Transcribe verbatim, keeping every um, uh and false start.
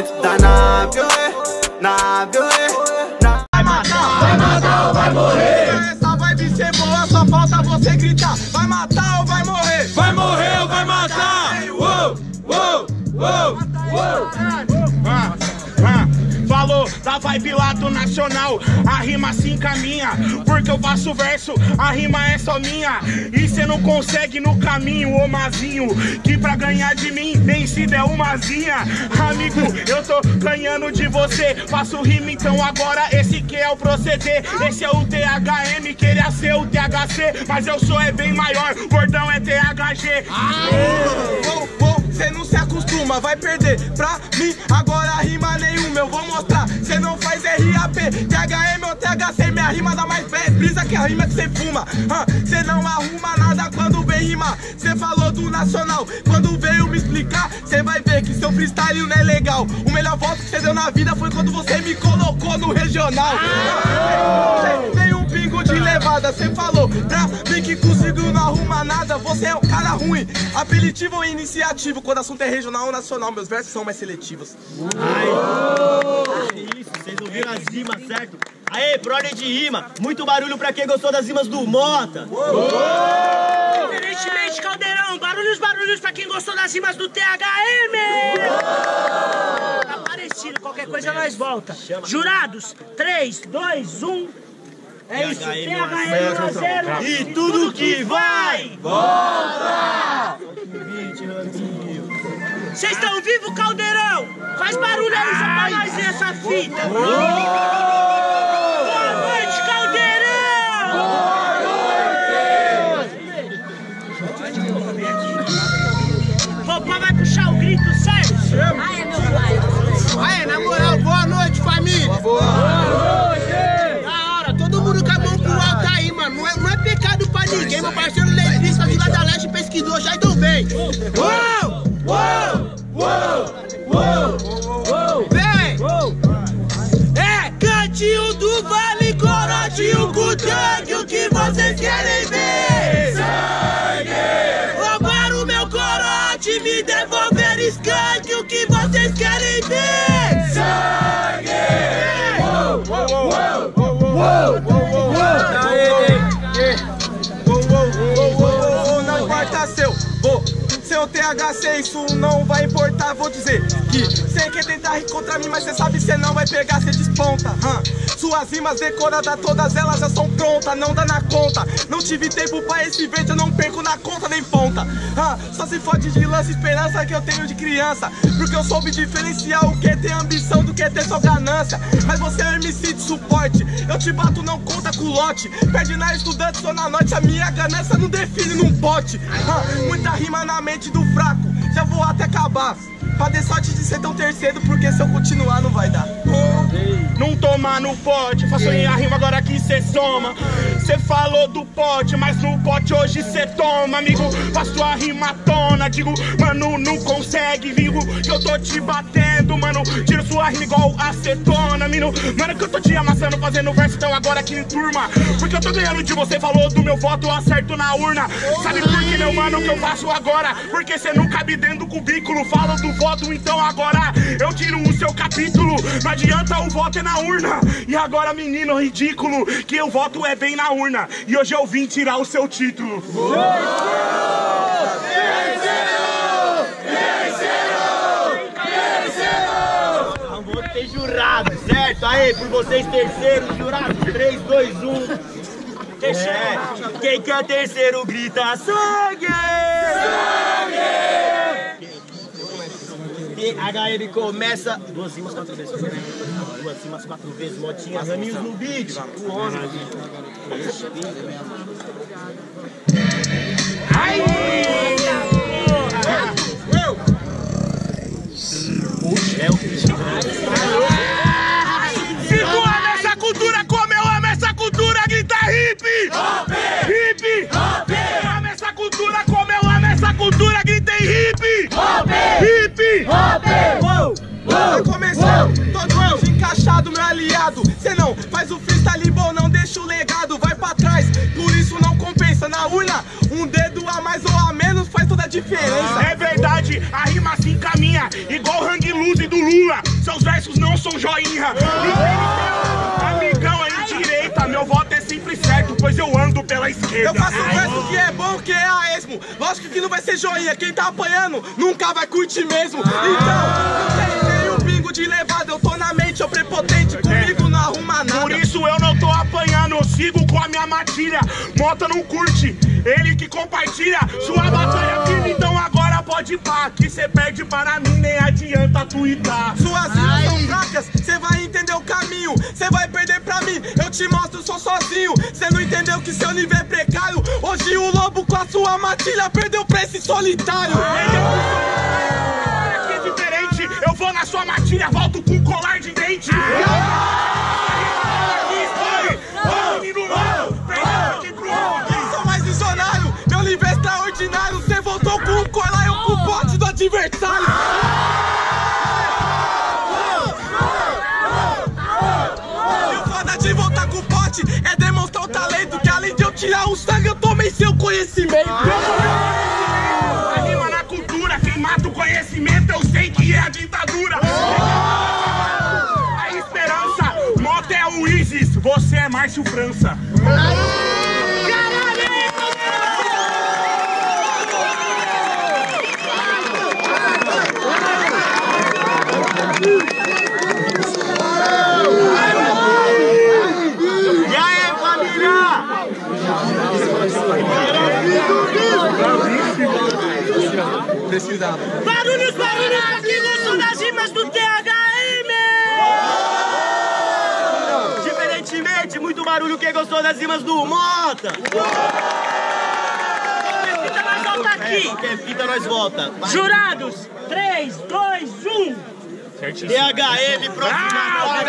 movimento da nave, nave, nave. Vai matar, vai matar ou vai morrer? Essa vibe ser boa, só falta você gritar. Vai matar ou vai morrer? Vai morrer ou vai matar? Uou, uou, uou, uou. Falou da vibe lá do nacional, a rima se encaminha, porque eu passo o verso, a rima é só minha. E cê não consegue no caminho, ô mazinho, que pra ganhar de mim nem se der uma zinha. Amigo, eu tô ganhando de você, faço rima então agora, esse que é o proceder. Esse é o T H M, queria ser o T H C, mas eu sou é bem maior, gordão é T H G. Oh, oh, oh. Cê não se acostuma, vai perder pra mim. Agora rima nenhuma, eu vou mostrar. Cê não faz R A P, T H M ou T H C. Minha rima dá mais brisa que a rima que cê fuma. Cê não arruma nada quando vem rimar. Cê falou do nacional, quando veio me explicar. Cê vai ver que seu freestyle não é legal. O melhor voto que cê deu na vida foi quando você me colocou no regional. Tem um pingo de levada, cê falou pra mim que conseguiu não arrumar nada. Você é um cara ruim, apelativo ou iniciativo. Quando o assunto é regional ou nacional, meus versos são mais seletivos. Ai, isso, vocês ouviram as rimas, certo? Aê, brother de rima, muito barulho pra quem gostou das rimas do Mota. Diferentemente, Caldeirão, barulhos, barulhos pra quem gostou das rimas do T H M. Tá parecido, qualquer coisa nós volta. Jurados, três, dois, um. É isso, T H M um a zero. E tudo que vai, volta! Vocês estão vivos, Caldeirão? Faz barulho aí só pra nós ver essa fita. Boa noite, Caldeirão! Boa noite! Roupá vai puxar o grito, certo? Aê, meu pai! Aê, na moral, boa noite, família! Boa noite! Da hora, todo mundo com a mão pro alto aí, mano. Não é, não é pecado pra ninguém, meu parceiro letrista de lá da Leste pesquisou já e deu bem. Uou! Uou, uou, uou, uou, vem! Uou. É cantinho do vale, corotinho com tanque, o que vocês querem ver? Sangue! Roubaram o meu corote, me devolver skunk, o que vocês querem ver? Sangue! Uou, uou, uou, uou, uou, uou, uou, uou, uou, seu T H C, isso não vai importar, vou dizer que cê quer tentar ir contra mim, mas cê sabe cê não vai pegar, cê desponta. Hum. Suas rimas decoradas, todas elas já são prontas, não dá na conta. Não tive tempo pra esse verde, eu não perco na conta nem ponta. Hum. Só se fode de lance, esperança que eu tenho de criança, porque eu soube diferenciar o que é ter ambição do que é ter só ganância. Mas você é um M C de suporte, eu te bato, não conta com lote. Perde na estudante, só na noite, a minha ganância não define num bote. Hum. Muita rima na mente do fraco, já vou até acabar. Pra ter sorte de ser tão terceiro, porque se eu continuar não vai dar. Não tomar no pote, faço a rima agora que cê soma. Cê falou do pote, mas no pote hoje cê toma, amigo. Faço a rima tona, digo, mano, não consegue, vivo, que eu tô te batendo, mano. Tiro sua rima igual acetona, mano. Mano, que eu tô te amassando, fazendo verso, então agora que me turma. Porque eu tô ganhando de você, falou do meu voto, eu acerto na urna. Sabe por que, meu mano, que eu faço agora? Porque cê não cabe dentro do cubículo, fala do voto. Então agora eu tiro o seu capítulo. Não adianta, o voto é na urna. E agora, menino ridículo, que o voto é bem na urna. E hoje eu vim tirar o seu título. Venceu! Venceu! Venceu! Não vou ter jurado, certo? Aê, por vocês terceiro, jurado. três, dois, um. Terceiro. É. Quem quer terceiro grita sangue! Sangue! H M começa duas rimas quatro vezes, né? Duas rimas quatro vezes, motinha, raminhos no beat, o onze. Ai! Eu! Puxa, é o bicho. Se tu ama essa cultura, como eu amo essa cultura, grita hip! Hip! Hip! Eu amo essa cultura, como eu amo essa cultura, grita hip! Hip! Uou, uou, eu comecei, todo eu encaixado, meu aliado. Cê não faz o freestyle bom, não deixa o legado, vai pra trás, por isso não compensa. Na urna, um dedo a mais ou a menos faz toda a diferença. É verdade, a rima se encaminha, igual hang loose do Lula. Seus versos não são joinha. Ninguém me deu amigão aí direita. Meu voto é simples certo, pois eu ando pela esquerda. Eu faço um verso que é bom, que é a esmo. Lógico que não vai ser joinha. Quem tá apanhando nunca vai curtir mesmo. Então, não tem nenhum pingo de levada. Eu tô na mente, eu prepotente. Comigo não arruma nada. Por isso eu não tô apanhando. Eu sigo com a minha matilha. Mota não curte, ele que compartilha sua batalha firme. Então agora pode pá, que cê perde para mim, nem adianta tuitar. Suas linhas são fracas, cê vai entender o caminho. Cê vai perder pra mim, eu te mostro, sou sozinho. Cê não entendeu que seu nível é precário. Hoje o lobo com a sua matilha perdeu pra esse solitário. Aqui é diferente, eu vou na sua matilha, volto com colar de dente. Você voltou com o colar e o pote do adversário. E o foda de voltar com o pote é demonstrar o talento, que além de eu tirar o sangue, eu tomei seu conhecimento. A rima na cultura, quem mata o conhecimento, eu sei que é a ditadura. A esperança, Mota é o Isis, você é Márcio França. Precisava. Barulhos, barulhos, aqui gostam das rimas do T H M! Diferentemente, muito barulho que gostou das rimas do Mota! Qualquer fita nós volta aqui! Qualquer fita nós volta! Jurados, três, dois, um! T H M, próxima!